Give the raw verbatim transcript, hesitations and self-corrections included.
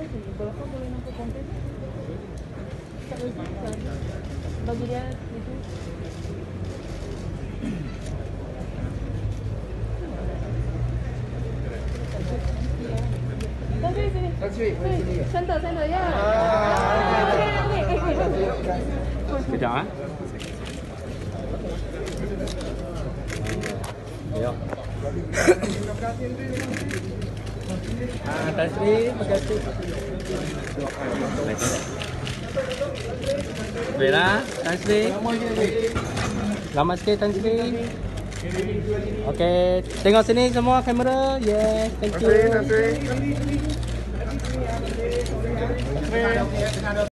berapa boleh nampak konten tak boleh bagi dia itu. Sini sini. Sini. Sentuh sentuh ya. Sekejap eh. Ya. Ah, Tasri, terima kasih. Bela, Tasri. Lama sikit Tasri. Okey, tengok sini semua kamera. Yes, thank you. Terima kasih.